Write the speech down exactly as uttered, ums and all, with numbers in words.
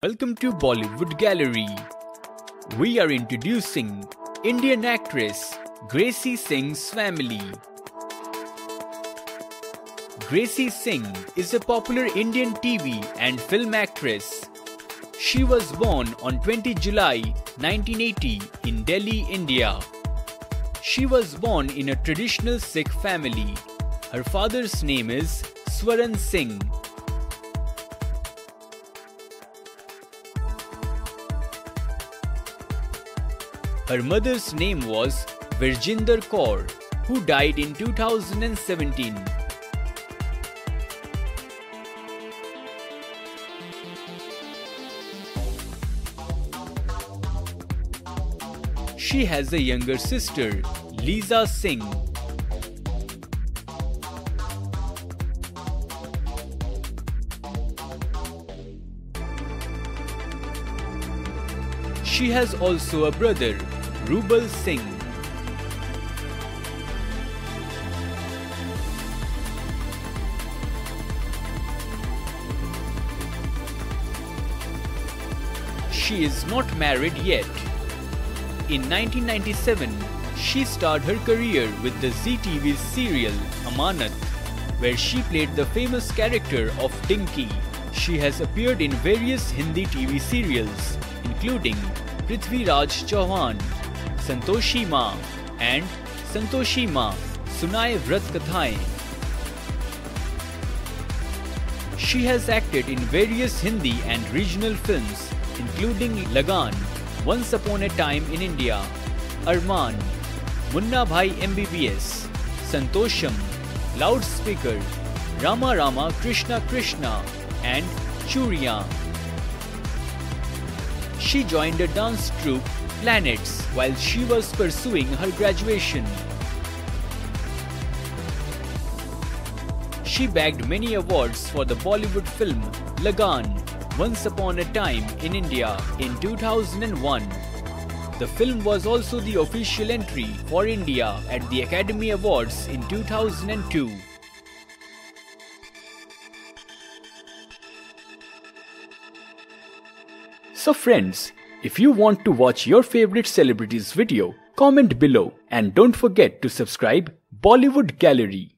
Welcome to Bollywood Gallery. We are introducing Indian actress Gracy Singh's family. Gracy Singh is a popular Indian T V and film actress. She was born on twentieth of July nineteen eighty in Delhi, India. She was born in a traditional Sikh family. Her father's name is Swaran Singh. Her mother's name was Verjinder Kaur, who died in two thousand seventeen. She has a younger sister, Lisa Singh. She has also a brother, Rubal Singh. She is not married yet. In nineteen ninety-seven, she started her career with the Zee T V serial Amanat, where she played the famous character of Dinky. She has appeared in various Hindi T V serials, including Prithviraj Chauhan, Santoshi Ma, and Santoshi Ma Sunai Vratkathai. She has acted in various Hindi and regional films, including Lagan, Once Upon a Time in India, Armaan, Munna Bhai M B B S, Santosham, Loudspeaker, Rama Rama Krishna Krishna, and Churya. She joined a dance troupe, Planets, while she was pursuing her graduation. She bagged many awards for the Bollywood film Lagan, Once Upon a Time in India in two thousand one. The film was also the official entry for India at the Academy Awards in two thousand two. So friends, if you want to watch your favorite celebrities' video, comment below and don't forget to subscribe Bollywood Gallery.